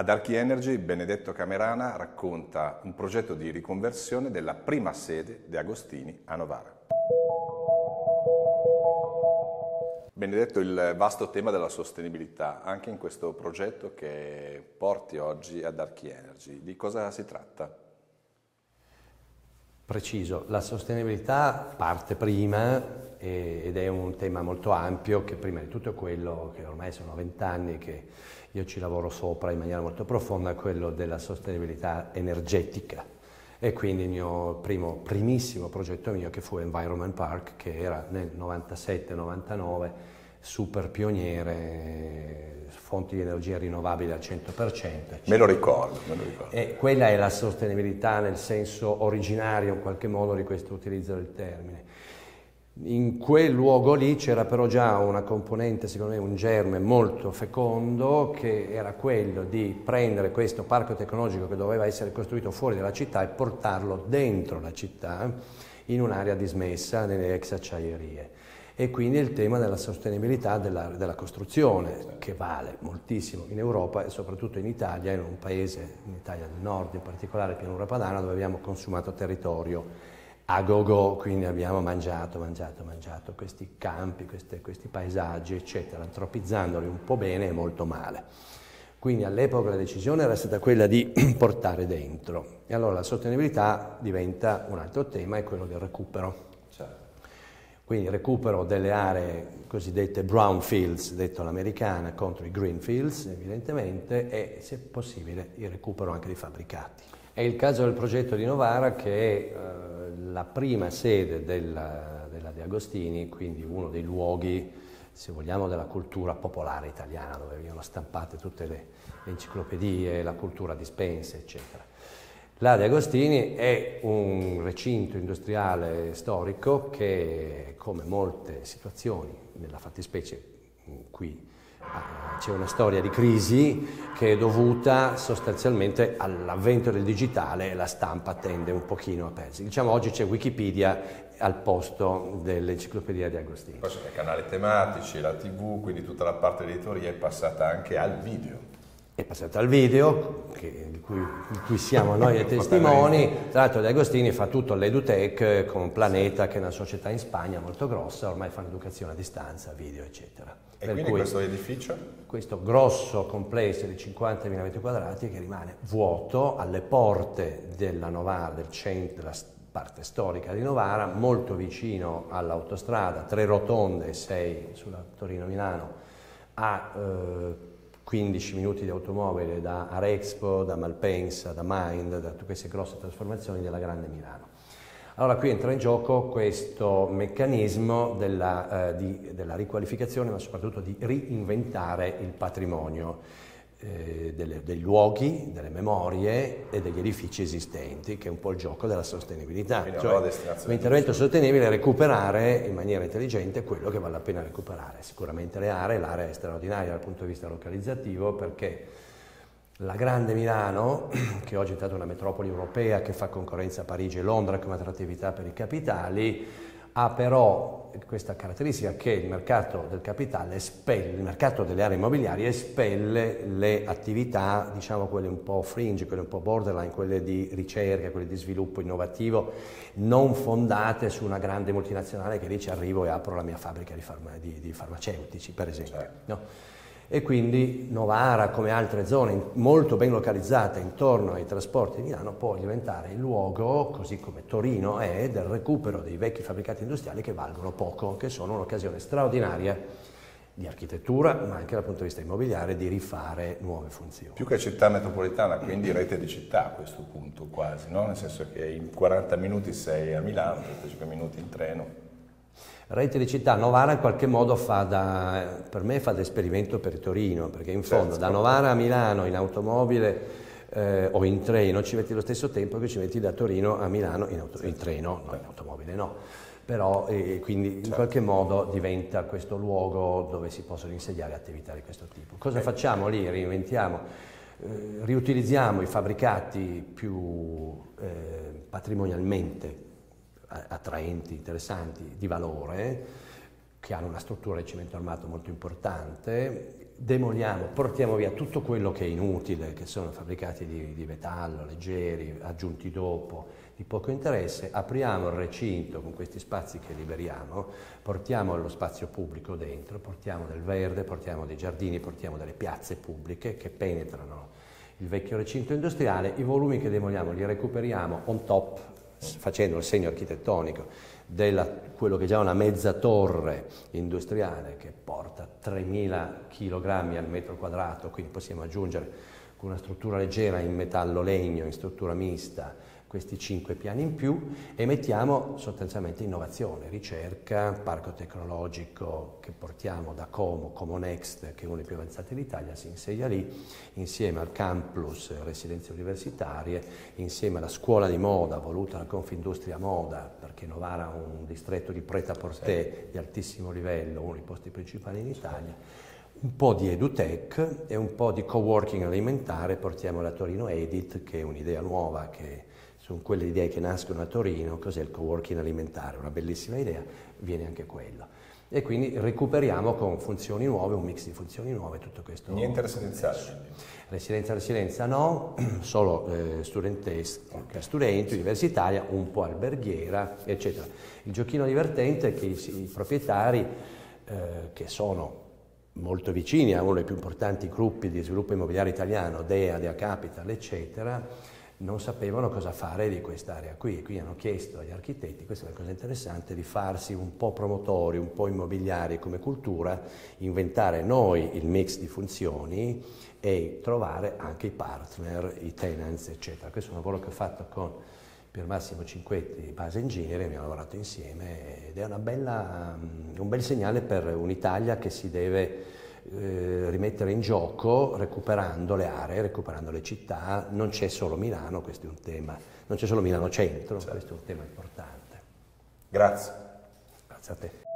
Ad ArchiEnergy, Benedetto Camerana racconta un progetto di riconversione della prima sede De Agostini a Novara. Benedetto, il vasto tema della sostenibilità, anche in questo progetto che porti oggi ad ArchiEnergy, di cosa si tratta? Preciso, la sostenibilità parte prima ed è un tema molto ampio che prima di tutto è quello che ormai sono 20 anni che io ci lavoro sopra in maniera molto profonda, quello della sostenibilità energetica, e quindi il mio primissimo progetto mio che fu Environment Park, che era nel 97-99 super pioniere, fonti di energia rinnovabile al 100%. Me lo ricordo. E quella è la sostenibilità nel senso originario in qualche modo di questo utilizzo del termine. In quel luogo lì c'era però già una componente, secondo me un germe molto fecondo, che era quello di prendere questo parco tecnologico che doveva essere costruito fuori dalla città e portarlo dentro la città in un'area dismessa nelle ex acciaierie. E quindi il tema della sostenibilità della costruzione, che vale moltissimo in Europa e soprattutto in Italia, in un paese, in Italia del Nord, in particolare Pianura Padana, dove abbiamo consumato territorio a go-go, quindi abbiamo mangiato questi campi, questi paesaggi, eccetera, antropizzandoli un po' bene e molto male. Quindi all'epoca la decisione era stata quella di portare dentro. E allora la sostenibilità diventa un altro tema, è quello del recupero. Certo. Quindi il recupero delle aree cosiddette Brownfields, detto all'americana, contro i Greenfields, evidentemente, e se possibile il recupero anche dei fabbricati. È il caso del progetto di Novara, che è la prima sede della De Agostini, quindi uno dei luoghi, se vogliamo, della cultura popolare italiana, dove venivano stampate tutte le enciclopedie, la cultura dispensa, eccetera. La De Agostini è un recinto industriale storico che, come molte situazioni, nella fattispecie qui c'è una storia di crisi che è dovuta sostanzialmente all'avvento del digitale, e la stampa tende un pochino a perdersi. Diciamo oggi c'è Wikipedia al posto dell'enciclopedia di Agostini. Poi sono i canali tematici, la TV, quindi tutta la parte dell'editoria è passata anche al video. È passata al video, di cui siamo noi testimoni. Tra l'altro De Agostini fa tutto all'EduTech con Planeta, che è una società in Spagna molto grossa, ormai fa l'educazione a distanza, video, eccetera. E per quindi questo edificio? Questo grosso complesso di 50.000 metri quadrati che rimane vuoto alle porte della Novara, del centro, della parte storica di Novara, molto vicino all'autostrada, 3 rotonde, 6 sulla Torino-Milano, a 15 minuti di automobile da Arexpo, da Malpensa, da Mind, da tutte queste grosse trasformazioni della grande Milano. Allora qui entra in gioco questo meccanismo della riqualificazione, ma soprattutto di reinventare il patrimonio dei luoghi, delle memorie e degli edifici esistenti, che è un po' il gioco della sostenibilità. Cioè, un intervento sostenibile è recuperare in maniera intelligente quello che vale la pena recuperare. Sicuramente l'area è straordinaria dal punto di vista localizzativo, perché la grande Milano, che oggi è stata una metropoli europea che fa concorrenza a Parigi e Londra come attrattività per i capitali, ha però questa caratteristica che il mercato del capitale espelle, il mercato delle aree immobiliari espelle le attività, diciamo quelle un po' fringe, quelle un po' borderline, quelle di ricerca, quelle di sviluppo innovativo, non fondate su una grande multinazionale che dice arrivo e apro la mia fabbrica di farmaceutici, per esempio. No? E quindi Novara, come altre zone molto ben localizzate intorno ai trasporti di Milano, può diventare il luogo, così come Torino è, del recupero dei vecchi fabbricati industriali che valgono poco, che sono un'occasione straordinaria di architettura, ma anche dal punto di vista immobiliare, di rifare nuove funzioni. Più che città metropolitana, quindi rete di città a questo punto quasi, no? Nel senso che in 40 minuti sei a Milano, 35 minuti in treno. Rete di città, Novara in qualche modo per me fa l'esperimento per Torino, perché in fondo da Novara a Milano in automobile o in treno ci metti lo stesso tempo che ci metti da Torino a Milano in treno, no, in automobile no, però quindi in qualche modo diventa questo luogo dove si possono insediare attività di questo tipo. Cosa facciamo lì? Reinventiamo. Riutilizziamo i fabbricati più patrimonialmente attraenti, interessanti, di valore, che hanno una struttura di cemento armato molto importante, demoliamo, portiamo via tutto quello che è inutile, che sono fabbricati di metallo, leggeri, aggiunti dopo, di poco interesse, apriamo il recinto con questi spazi che liberiamo, portiamo lo spazio pubblico dentro, portiamo del verde, portiamo dei giardini, portiamo delle piazze pubbliche che penetrano il vecchio recinto industriale, i volumi che demoliamo li recuperiamo on top, facendo il segno architettonico di quello che è già una mezza torre industriale che porta 3.000 kg al metro quadrato, quindi possiamo aggiungere con una struttura leggera in metallo-legno, in struttura mista, questi 5 piani in più e mettiamo sostanzialmente innovazione, ricerca, parco tecnologico che portiamo da Como, Como Next, che è uno dei più avanzati d'Italia, si insegna lì, insieme al campus residenze universitarie, insieme alla scuola di moda voluta dalla Confindustria Moda, perché Novara ha un distretto di pret-à-porter di altissimo livello, uno dei posti principali in Italia, un po' di EduTech e un po' di coworking alimentare, portiamo la Torino Edit, che è un'idea nuova che sono quelle idee che nascono a Torino, cos'è il coworking alimentare, una bellissima idea, viene anche quello. E quindi recuperiamo con funzioni nuove, un mix di funzioni nuove, tutto questo. Niente residenziale? Residenza no, solo studenti, universitaria, un po' alberghiera, eccetera. Il giochino divertente è che i proprietari, che sono molto vicini a uno dei più importanti gruppi di sviluppo immobiliare italiano, Dea Capital, eccetera, non sapevano cosa fare di quest'area qui, quindi hanno chiesto agli architetti, questa è una cosa interessante, di farsi un po' promotori, un po' immobiliari come cultura, inventare noi il mix di funzioni e trovare anche i partner, i tenants, eccetera. Questo è un lavoro che ho fatto con Pier Massimo Cinquetti di Base Engineering, abbiamo lavorato insieme ed è un bel segnale per un'Italia che si deve rimettere in gioco recuperando le aree, recuperando le città. Non c'è solo Milano, questo è un tema, non c'è solo Milano Centro, certo. Questo è un tema importante. Grazie. Grazie a te.